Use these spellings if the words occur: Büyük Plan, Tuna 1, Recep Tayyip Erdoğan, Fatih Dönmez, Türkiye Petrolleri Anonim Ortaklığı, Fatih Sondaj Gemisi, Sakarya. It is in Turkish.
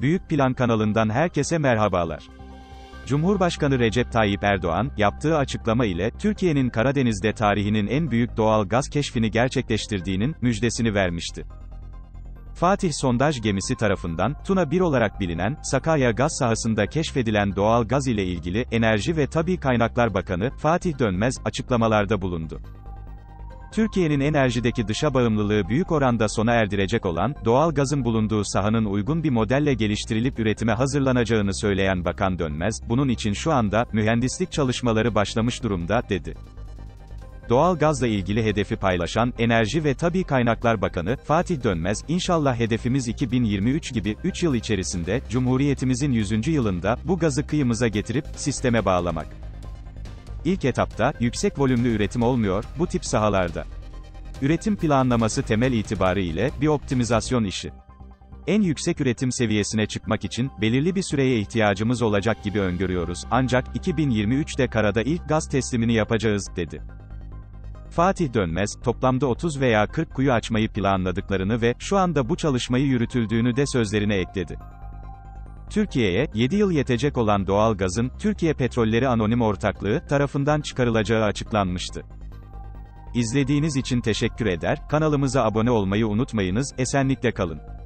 Büyük Plan kanalından herkese merhabalar. Cumhurbaşkanı Recep Tayyip Erdoğan, yaptığı açıklama ile, Türkiye'nin Karadeniz'de tarihinin en büyük doğal gaz keşfini gerçekleştirdiğinin müjdesini vermişti. Fatih Sondaj Gemisi tarafından, Tuna 1 olarak bilinen, Sakarya gaz sahasında keşfedilen doğal gaz ile ilgili, Enerji ve Tabii Kaynaklar Bakanı, Fatih Dönmez, açıklamalarda bulundu. Türkiye'nin enerjideki dışa bağımlılığı büyük oranda sona erdirecek olan, doğal gazın bulunduğu sahanın uygun bir modelle geliştirilip üretime hazırlanacağını söyleyen Bakan Dönmez, bunun için şu anda, mühendislik çalışmaları başlamış durumda, dedi. Doğal gazla ilgili hedefi paylaşan, Enerji ve Tabii Kaynaklar Bakanı, Fatih Dönmez, "İnşallah hedefimiz 2023 gibi, 3 yıl içerisinde, Cumhuriyetimizin 100. yılında, bu gazı kıyımıza getirip, sisteme bağlamak. İlk etapta, yüksek volümlü üretim olmuyor, bu tip sahalarda. Üretim planlaması temel itibariyle, bir optimizasyon işi. En yüksek üretim seviyesine çıkmak için, belirli bir süreye ihtiyacımız olacak gibi öngörüyoruz, ancak, 2023'te karada ilk gaz teslimini yapacağız," dedi. Fatih Dönmez, toplamda 30 veya 40 kuyu açmayı planladıklarını ve, şu anda bu çalışmayı yürütüldüğünü de sözlerine ekledi. Türkiye'ye, 7 yıl yetecek olan doğal gazın, Türkiye Petrolleri Anonim Ortaklığı, tarafından çıkarılacağı açıklanmıştı. İzlediğiniz için teşekkür eder, kanalımıza abone olmayı unutmayınız, esenlikle kalın.